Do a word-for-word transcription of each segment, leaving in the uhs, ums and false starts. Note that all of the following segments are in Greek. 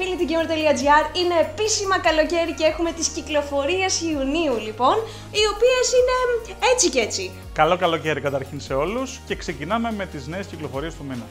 Gamer.gr είναι επίσημα καλοκαίρι και έχουμε τις κυκλοφορίες Ιουνίου λοιπόν, οι οποίες είναι έτσι και έτσι. Καλό καλοκαίρι καταρχήν σε όλους και ξεκινάμε με τις νέες κυκλοφορίες του μήνα.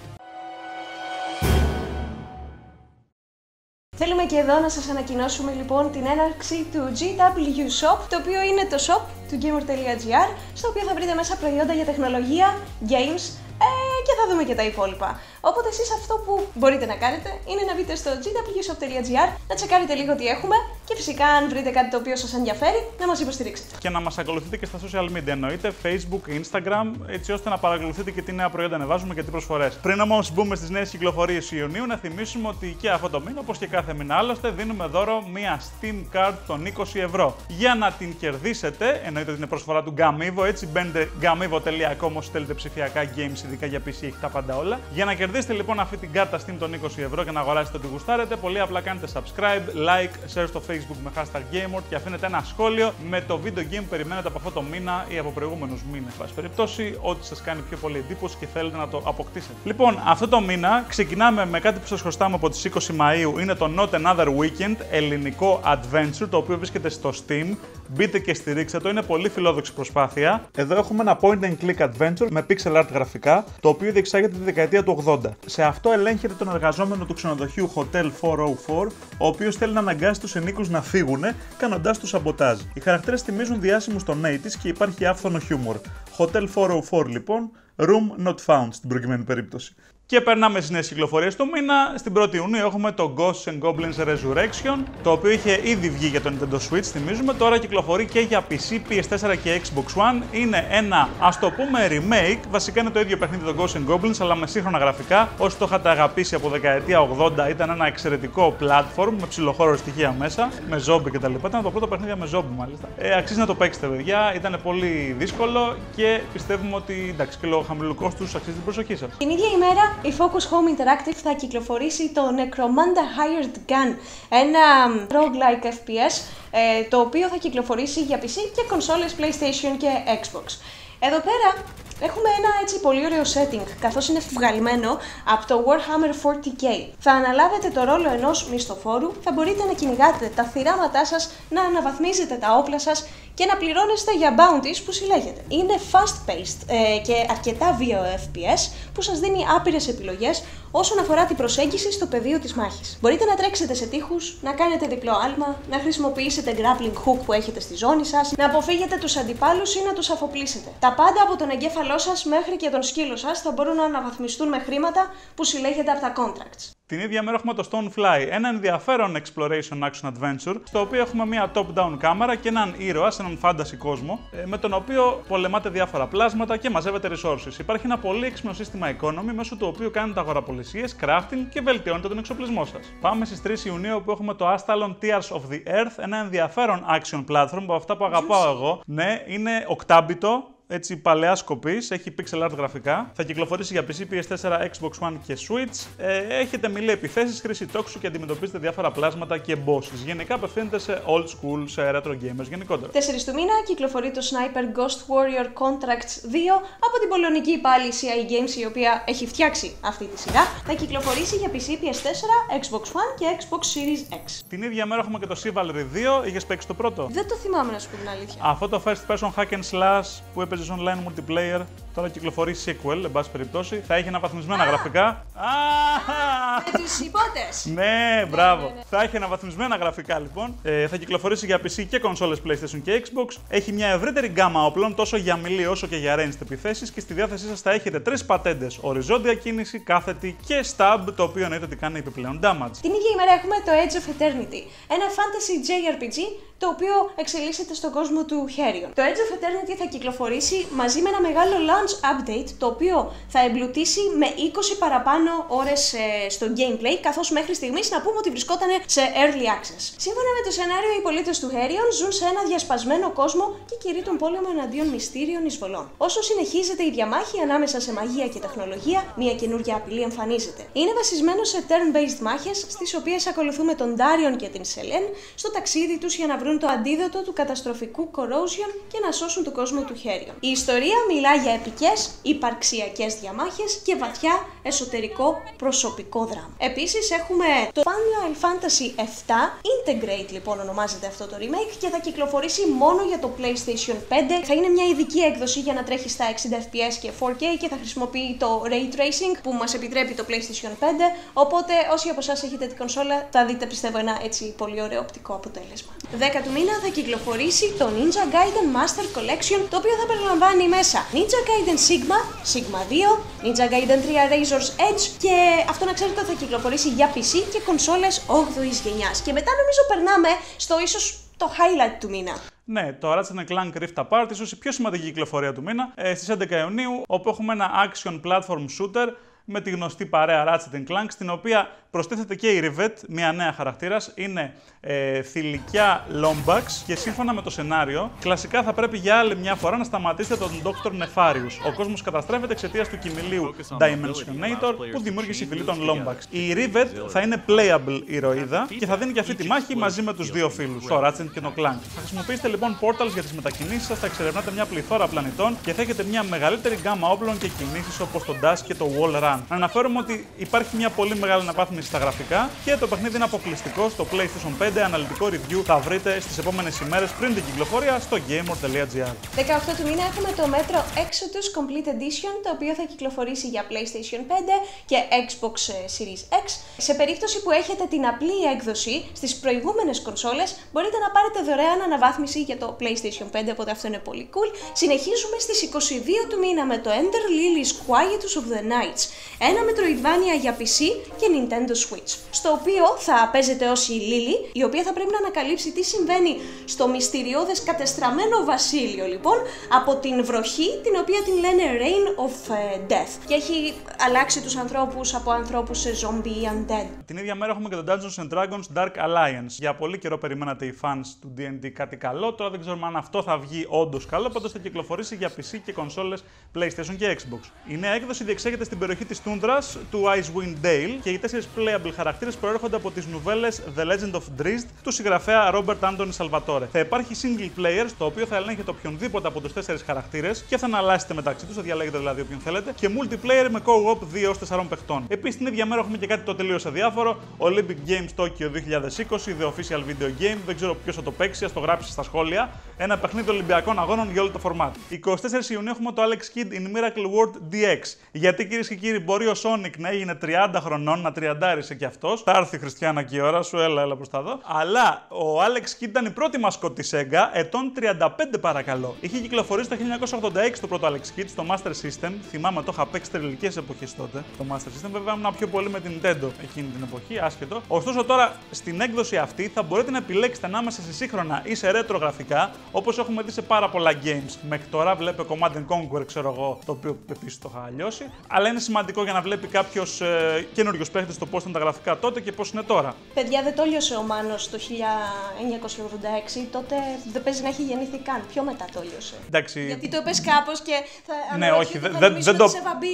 Θέλουμε και εδώ να σας ανακοινώσουμε λοιπόν την έναρξη του τζι ντάμπλιου Shop, το οποίο είναι το shop του Gamer.gr, στο οποίο θα βρείτε μέσα προϊόντα για τεχνολογία, games ε, και θα δούμε και τα υπόλοιπα. Οπότε εσείς αυτό που μπορείτε να κάνετε είναι να μπείτε στο τζι ντάμπλιου shop τελεία gr, να τσεκάρετε λίγο τι έχουμε και φυσικά αν βρείτε κάτι το οποίο σας ενδιαφέρει να μας υποστηρίξετε. Και να μας ακολουθείτε και στα social media εννοείται, Facebook, Instagram, έτσι ώστε να παρακολουθείτε και τι νέα προϊόντα ανεβάζουμε και τι προσφορές. Πριν όμως μπούμε στις νέες κυκλοφορίες Ιουνίου, να θυμίσουμε ότι και αυτό το μήνα, όπως και κάθε μήνα άλλωστε, δίνουμε δώρο μία Steam Card των είκοσι ευρώ. Για να την κερδίσετε, εννοείται ότι είναι προσφορά του Gamivo, έτσι μπαίνετε gamivo τελεία com όσοι θέλετε ψηφιακά games, ειδικά για πι σι, έχει τα πάντα όλα. Για να κερδίσετε λοιπόν αυτή την κάρτα Steam των είκοσι ευρώ και να αγοράσετε ό,τι γουστάρετε, πολύ απλά κάνετε subscribe, like, share στο Facebook με hashtag Gamer και αφήνετε ένα σχόλιο με το video game που περιμένετε από αυτό το μήνα ή από προηγούμενους μήνες. Εν πάση περιπτώσει, ό,τι σας κάνει πιο πολύ εντύπωση και θέλετε να το αποκτήσετε. Λοιπόν, αυτό το μήνα ξεκινάμε με κάτι που σας χρωστάμε από τις είκοσι Μαΐου, είναι το Not Another Weekend, ελληνικό adventure, το οποίο βρίσκεται στο Steam. Μπείτε και στηρίξτε το, είναι πολύ φιλόδοξη προσπάθεια. Εδώ έχουμε ένα point and click adventure με pixel art γραφικά, το οποίο διεξάγεται τη δεκαετία του ογδόντα. Σε αυτό ελέγχεται τον εργαζόμενο του ξενοδοχείου Hotel τετρακόσια τέσσερα, ο οποίος θέλει να αναγκάσει τους ενοίκους να φύγουν, κάνοντάς τους σαμποτάζ. Οι χαρακτήρες θυμίζουν διάσημους των ογδόντα και υπάρχει άφθονο χιούμορ. Hotel τετρακόσια τέσσερα λοιπόν, room not found στην προκειμένη περίπτωση. Και περνάμε στις νέες κυκλοφορίες του μήνα. Στην πρώτη Ιουνίου έχουμε το Ghosts 'n Goblins Resurrection, το οποίο είχε ήδη βγει για το Nintendo Switch, θυμίζουμε. Τώρα κυκλοφορεί και για πι σι, πι ες φορ και Xbox One. Είναι ένα, ας το πούμε, remake. Βασικά είναι το ίδιο παιχνίδι το Ghosts 'n Goblins, αλλά με σύγχρονα γραφικά. Όσοι το είχατε αγαπήσει από δεκαετία ογδόντα, ήταν ένα εξαιρετικό platform με ψιλοχώρο στοιχεία μέσα, με zombie κτλ. Ήταν το πρώτο παιχνίδι με zombie μάλιστα. Ε, αξίζει να το παίξετε, παιδιά. Ήταν πολύ δύσκολο και πιστεύουμε ότι εντάξει, και λόγω χαμηλού κόστους αξίζει την προσοχή σας. Την ίδια ημέρα, η Focus Home Interactive θα κυκλοφορήσει το Necromunda Hired Gun, ένα roguelike εφ πι ες, το οποίο θα κυκλοφορήσει για πι σι και κονσόλες PlayStation και Xbox. Εδώ πέρα έχουμε ένα έτσι πολύ ωραίο setting, καθώς είναι βγαλμένο από το Warhammer σαράντα κέι. Θα αναλάβετε το ρόλο ενός μισθοφόρου, θα μπορείτε να κυνηγάτε τα θυράματά σας, να αναβαθμίζετε τα όπλα σας και να πληρώνεστε για bounties που συλλέγετε. Είναι fast-paced ε, και αρκετά βίαιο εφ πι ες που σας δίνει άπειρες επιλογές όσον αφορά την προσέγγιση στο πεδίο της μάχης. Μπορείτε να τρέξετε σε τείχους, να κάνετε διπλό άλμα, να χρησιμοποιήσετε grappling hook που έχετε στη ζώνη σας, να αποφύγετε τους αντιπάλους ή να τους αφοπλίσετε. Τα πάντα από τον εγκέφαλό σας μέχρι και τον σκύλο σας θα μπορούν να αναβαθμιστούν με χρήματα που συλλέγετε από τα contracts. Την ίδια μέρα έχουμε το Stonefly, ένα ενδιαφέρον exploration action adventure, στο οποίο έχουμε μια top-down κάμερα και έναν ήρωα σε έναν fantasy κόσμο, με τον οποίο πολεμάτε διάφορα πλάσματα και μαζεύετε resources. Υπάρχει ένα πολύ έξυπνο σύστημα economy, μέσω του οποίου κάνετε αγοραπολισίες, crafting και βελτιώνετε τον εξοπλισμό σας. Πάμε στις τρεις Ιουνίου, όπου έχουμε το Astalon Tears of the Earth, ένα ενδιαφέρον action platform, από αυτά που αγαπάω εγώ. Ναι, είναι οκτάμπιτο. Έτσι παλαιάς κοπής, έχει pixel art γραφικά. Θα κυκλοφορήσει για πι σι, πι ες φορ, Xbox One και Switch. Ε, έχετε μιλή επιθέσεις, χρήση τόξου και αντιμετωπίζετε διάφορα πλάσματα και bosses. Γενικά απευθύνεται σε old school, σε retro gamers γενικότερα. τέσσερις του μήνα κυκλοφορεί το Sniper Ghost Warrior Contracts δύο από την πολωνική πάλι σι άι Games, η οποία έχει φτιάξει αυτή τη σειρά. Θα κυκλοφορήσει για πι σι, πι ες φορ, Xbox One και Xbox Series X. Την ίδια μέρα έχουμε και το Chivalry δύο. Είχες παίξει το πρώτο? Δεν το θυμάμαι να σου πω την αλήθεια. Αυτό το first person hack and slash που έπαιζε online multiplayer, τώρα κυκλοφορεί sequel, εν πάση περιπτώσει. Θα έχει αναβαθμισμένα γραφικά. Με τους υπότες! Ναι, μπράβο. Θα έχει αναβαθμισμένα γραφικά λοιπόν. Ε, θα κυκλοφορήσει για πι σι και κονσόλες PlayStation και Xbox. Έχει μια ευρύτερη γκάμα όπλων, τόσο για μιλή όσο και για ranged επιθέσεις, και στη διάθεσή σας θα έχετε τρεις πατέντες: οριζόντια κίνηση, κάθετη και stab, το οποίο εννοείται ότι κάνει επιπλέον damage. Την ίδια ημέρα έχουμε το Edge of Eternity, ένα fantasy τζέι αρ πι τζι, το οποίο εξελίσσεται στον κόσμο του Χέριον. Το Edge of Eternity θα κυκλοφορήσει μαζί με ένα μεγάλο launch update, το οποίο θα εμπλουτίσει με είκοσι παραπάνω ώρες ε, στο gameplay, καθώς μέχρι στιγμής να πούμε ότι βρισκόταν σε early access. Σύμφωνα με το σενάριο, οι πολίτες του Χέριον ζουν σε ένα διασπασμένο κόσμο και κηρύττουν τον πόλεμο εναντίον μυστήριων εισβολών. Όσο συνεχίζεται η διαμάχη ανάμεσα σε μαγεία και τεχνολογία, μια καινούργια απειλή εμφανίζεται. Είναι βασισμένο σε turn-based μάχες, στις οποίες ακολουθούμε τον Daryon και την Σελέν στο ταξίδι τους για να βρουν το αντίδοτο του καταστροφικού corrosion και να σώσουν τον κόσμο του Χέριον. Η ιστορία μιλά για επικές υπαρξιακές διαμάχες και βαθιά εσωτερικό προσωπικό δράμα. Επίσης έχουμε το Final Fantasy εφτά Integrate, λοιπόν ονομάζεται αυτό το remake, και θα κυκλοφορήσει μόνο για το PlayStation πέντε. Θα είναι μια ειδική έκδοση για να τρέχει στα εξήντα F P S και φορ κέι και θα χρησιμοποιεί το Ray Tracing που μας επιτρέπει το PlayStation πέντε, οπότε όσοι από εσάς έχετε την κονσόλα θα δείτε, πιστεύω, ένα έτσι πολύ ωραίο οπτικό αποτέλεσμα. δέκα του μήνα θα κυκλοφορήσει το Ninja Gaiden Master Collection, το οποίο θα περιλαμβάνει μέσα Ninja Gaiden Sigma, Sigma δύο, Ninja Gaiden τρία Razor's Edge, και αυτό να ξέρετε θα κυκλοφορήσει για πι σι και κονσόλες όγδοης γενιάς. Και μετά νομίζω περνάμε στο ίσως το highlight του μήνα. Ναι, το Ratchet and Clank Rift Apart, ίσως η πιο σημαντική κυκλοφορία του μήνα, στις έντεκα Ιουνίου, όπου έχουμε ένα action platform shooter με τη γνωστή παρέα Ratchet and Clank, στην οποία προστίθεται και η Rivet, μια νέα χαρακτήρας. Είναι ε, θηλυκιά Lombax και σύμφωνα με το σενάριο, κλασικά θα πρέπει για άλλη μια φορά να σταματήσετε τον ντόκτορ Nefarius. Ο κόσμος καταστρέφεται εξαιτίας του κοιμηλίου Dimensionator που δημιούργησε η φυλή των Lombax. Η Rivet θα είναι playable ηρωίδα και θα δίνει και αυτή τη μάχη μαζί με τους δύο φίλους, το Ratchet και το Clank. Θα χρησιμοποιήσετε λοιπόν portals για τις μετακινήσεις σας, θα εξερευνάτε μια πληθώρα πλανητών και θα έχετε μια μεγαλύτερη γκάμα όπλων και κινήσεις όπως το dash και το wall run. Να αναφέρουμε ότι υπάρχει μια πολύ μεγάλη αναβάθμιση στα γραφικά και το παιχνίδι είναι αποκλειστικό στο PlayStation πέντε. Αναλυτικό review θα βρείτε στις επόμενες ημέρες πριν την κυκλοφορία στο Gamer.gr. δεκαοκτώ του μήνα έχουμε το Metro Exodus Complete Edition, το οποίο θα κυκλοφορήσει για PlayStation πέντε και Xbox Series X. Σε περίπτωση που έχετε την απλή έκδοση στις προηγούμενες κονσόλες, μπορείτε να πάρετε δωρεάν αναβάθμιση για το PlayStation πέντε, οπότε αυτό είναι πολύ cool. Συνεχίζουμε στις είκοσι δύο του μήνα με το Ender Lily's Quietus of the Nights, ένα Metroidvania για πι σι και Nintendo Switch, στο οποίο θα παίζετε ως η Lily, η οποία θα πρέπει να ανακαλύψει τι συμβαίνει στο μυστηριώδες κατεστραμμένο βασίλειο, λοιπόν, από την βροχή, την οποία την λένε Rain of Death, και έχει αλλάξει τους ανθρώπους από ανθρώπους σε zombie undead. Την ίδια μέρα έχουμε και το Dungeons and Dragons Dark Alliance. Για πολύ καιρό περιμένατε οι fans του ντι εν ντι κάτι καλό, τώρα δεν ξέρουμε αν αυτό θα βγει όντως καλό, πάντως θα κυκλοφορήσει για πι σι και κονσόλες PlayStation και Xbox. Η νέα έκδοση διεξάγεται στην περιοχή της Τούντρας του Icewind Dale και οι τέσσερις playable χαρακτήρες προέρχονται από τις νουβέλες The Legend of Drizzt του συγγραφέα Robert Anton Salvatore. Θα υπάρχει single player, στο οποίο θα ελέγχετε οποιονδήποτε από τους τέσσερις χαρακτήρες και θα αναλάσετε μεταξύ τους, θα διαλέγετε δηλαδή όποιον θέλετε, και multiplayer με co-op δύο έως τέσσερα παιχτών. Επίσης την ίδια μέρα έχουμε και κάτι το τελείως αδιάφορο, Olympic Games Tokyo δύο χιλιάδες είκοσι, The Official Video Game, δεν ξέρω ποιος θα το παίξει, ας το γράψει στα σχόλια. Ένα παιχνίδι Ολυμπιακών Αγώνων για όλο το format. εικοστή τέταρτη Ιουνίου έχουμε το Alex Kidd in Miracle World ντι εξ. Γιατί κυρίες και κύριοι, μπορεί ο Sonic να έγινε τριάντα χρονών, να τριαντάρισε κι αυτός. Θα έρθει, Χριστιανά, και η ώρα σου, έλα, έλα προς τα δω. Αλλά ο Alex Kidd ήταν η πρώτη μασκότ της Sega, ετών τριάντα πέντε παρακαλώ. Είχε κυκλοφορήσει το χίλια εννιακόσια ογδόντα έξι το πρώτο Alex Kidd στο Master System. Θυμάμαι, το είχα παίξει τρελικές εποχές τότε. Το Master System, βέβαια, ήμουν πιο πολύ με την Nintendo εκείνη την εποχή, άσχετο. Ωστόσο τώρα στην έκδοση αυτή θα μπορείτε να επιλέξετε ανάμεσα σε σύγχρονα ή σε retro γραφικά, όπως έχουμε δει σε πάρα πολλά games. Μέχρι τώρα βλέπε Command and Conquer, ξέρω εγώ, το οποίο επίσης το είχα αλλιώσει. Αλλά είναι σημαντικό για να βλέπει κάποιος ε, καινούριος παίχτης το πώς ήταν τα γραφικά τότε και πώς είναι τώρα. Παιδιά, δεν το λιώσε ο Μάνος το χίλια εννιακόσια ογδόντα έξι, τότε δεν παίζει να έχει γεννηθεί καν. Πιο μετά το λιώσε. Εντάξει. Γιατί το έπαιζε κάπως και θα. Ναι, όχι, θα δεν, δεν, το,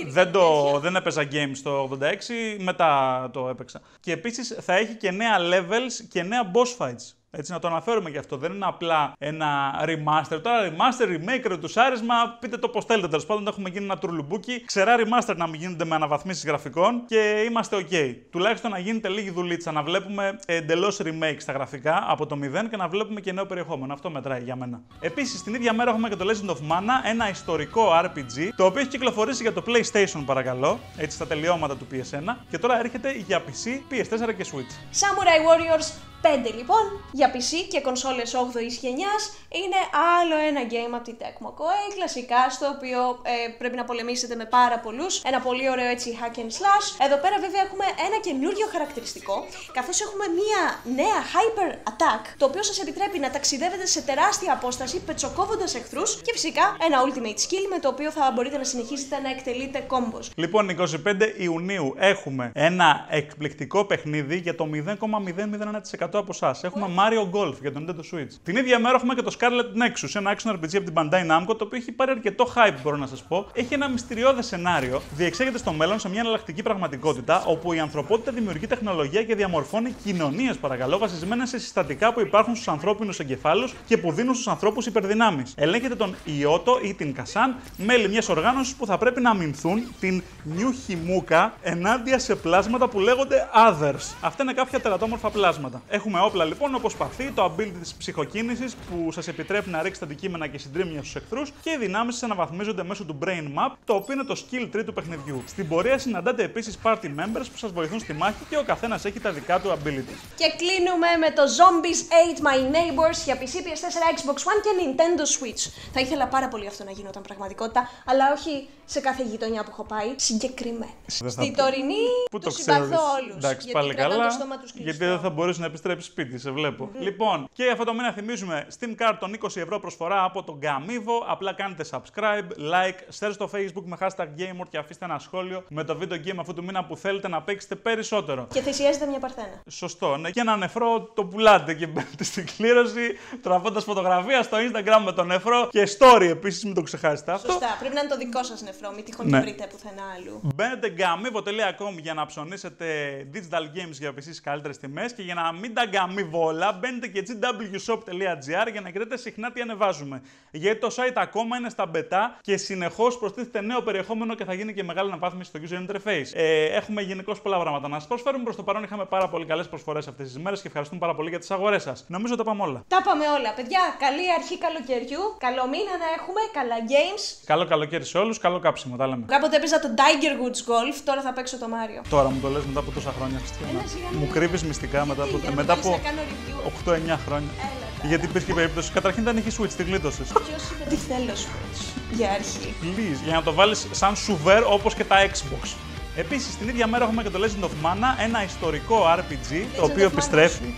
δεν, το, δεν έπαιζα games το ογδόντα έξι, μετά το έπαιξα. Και επίσης θα έχει και νέα levels και νέα boss fights. Έτσι, να το αναφέρουμε και αυτό. Δεν είναι απλά ένα remaster. Τώρα remaster, remake, ρετουσάρισμα, πείτε το πως θέλετε. Τέλος πάντων, έχουμε γίνει ένα τουρλουμπούκι. Ξερά remaster να μην γίνονται με αναβαθμίσεις γραφικών και είμαστε OK. Τουλάχιστον να γίνεται λίγη δουλίτσα, να βλέπουμε εντελώς remake στα γραφικά από το μηδέν και να βλέπουμε και νέο περιεχόμενο. Αυτό μετράει για μένα. Επίσης, την ίδια μέρα έχουμε και το Legend of Mana, ένα ιστορικό αρ πι τζι, το οποίο έχει κυκλοφορήσει για το PlayStation, παρακαλώ, έτσι στα τελειώματα του πι ες ένα, και τώρα έρχεται για πι σι, πι ες φορ και Switch. Samurai Warriors πέντε, λοιπόν, για πι σι και κονσόλες όγδοης γενιάς, είναι άλλο ένα game από την Tecmo Koei, κλασικά, στο οποίο ε, πρέπει να πολεμήσετε με πάρα πολλούς, ένα πολύ ωραίο έτσι hack and slash. Εδώ πέρα βέβαια έχουμε ένα καινούριο χαρακτηριστικό, καθώς έχουμε μία νέα hyper attack, το οποίο σας επιτρέπει να ταξιδεύετε σε τεράστια απόσταση, πετσοκόβοντας εχθρούς, και φυσικά ένα ultimate skill με το οποίο θα μπορείτε να συνεχίσετε να εκτελείτε combos. Λοιπόν, εικοστή πέμπτη Ιουνίου έχουμε ένα εκπληκτικό παιχνίδι για το μηδέν κόμμα μηδέν μηδέν ένα τοις εκατό από εσάς. Έχουμε Mario Golf για τον Nintendo Switch. Την ίδια μέρα έχουμε και το Scarlet Nexus, ένα action αρ πι τζι από την Bandai Namco, το οποίο έχει πάρει αρκετό hype, μπορώ να σας πω. Έχει ένα μυστηριώδες σενάριο, διεξάγεται στο μέλλον σε μια εναλλακτική πραγματικότητα, όπου η ανθρωπότητα δημιουργεί τεχνολογία και διαμορφώνει κοινωνίες, παρακαλώ, βασισμένες σε συστατικά που υπάρχουν στους ανθρώπινους εγκεφάλους και που δίνουν στους ανθρώπους υπερδυνάμεις. Ελέγχεται τον Ιώτο ή την Κασάν, μέλη μιας οργάνωσης που θα πρέπει να αμυνθούν την Νιου Χιμούκα ενάντια σε πλάσματα που λέγονται Others. Αυτά είναι κάποια τερατόμορφα πλάσματα. Έχουμε όπλα λοιπόν όπως παθή, το ability της ψυχοκίνησης που σας επιτρέπει να ρίξετε αντικείμενα και συντρίμμια στους εχθρούς και οι δυνάμεις σας αναβαθμίζονται μέσω του Brain Map, το οποίο είναι το skill tree του παιχνιδιού. Στην πορεία συναντάτε επίσης party members που σας βοηθούν στη μάχη και ο καθένας έχει τα δικά του abilities. Και κλείνουμε με το Zombies Ate My Neighbors για πι σι, πι ες φορ, Xbox One και Nintendo Switch. Θα ήθελα πάρα πολύ αυτό να γινόταν πραγματικότητα, αλλά όχι σε κάθε γειτονιά που έχω πάει, συγκεκριμένα. Στην τωρινή που τους το συμπαθώ όλους. Εντάξει, πάλι καλά, γιατί δεν θα μπορείς να επιστρέψεις σπίτι, σε βλέπω. Mm. Λοιπόν, και αυτό το μήνα θυμίζουμε Steam Card των είκοσι ευρώ προσφορά από τον Gamivo. Απλά κάνετε subscribe, like, share στο Facebook με hashtag Gamer και αφήστε ένα σχόλιο με το video game αυτού του μήνα που θέλετε να παίξετε περισσότερο. Και θυσιάζετε μια παρθένα. Σωστό, ναι. Και ένα νεφρό το πουλάτε και μπαίνετε στην κλήρωση, τραβώντας φωτογραφία στο Instagram με το νεφρό και story επίσης, μην το ξεχάσετε αυτό. Σωστά, πρέπει να είναι το δικό σας νεφρό, μην τυχόν το βρείτε πουθενά άλλου. Μπαίνετε gamivo τελεία com για να ψωνίσετε digital games για επίσης καλύτερες τιμές και για να μην τα γκαμίβω όλα, μπαίνετε και τζι ντάμπλιου shop τελεία τζι αρ για να κρατάτε συχνά τι ανεβάζουμε. Γιατί το site ακόμα είναι στα μπετά και συνεχώς προστίθεται νέο περιεχόμενο και θα γίνει και μεγάλη αναβάθμιση στο user interface. Ε, έχουμε γενικώς πολλά πράγματα να σας προσφέρουμε. Προς το παρόν είχαμε πάρα πολύ καλές προσφορές αυτές τις μέρες και ευχαριστούμε πάρα πολύ για τις αγορές σας. Νομίζω τα πάμε όλα. Τα πάμε όλα, παιδιά. Καλή αρχή καλοκαιριού. Καλό μήνα να έχουμε. Καλά games. Καλό καλοκαίρι σε όλους. Καλό κάψιμο. Τα λέμε. Κάποτε έπαιζα το Tiger Woods Golf. Τώρα θα παίξω το Mario. Τώρα μου το λες μετά από τόσα χρόνια. Μου κρύβεις μυστικά μετά από, μετά από οκτώ εννιά χρόνια. Έλα, γιατί υπήρχε περίπτωση. Καταρχήν ήταν είχε Switch, τη γλίτωσες. Ποιος είπε τι θέλω Switch για αρχή. Please, για να το βάλεις σαν σουβέρ όπως και τα Xbox. Επίσης, την ίδια μέρα έχουμε και το Legend of Mana, ένα ιστορικό αρ πι τζι, Legend το οποίο επιστρέφει.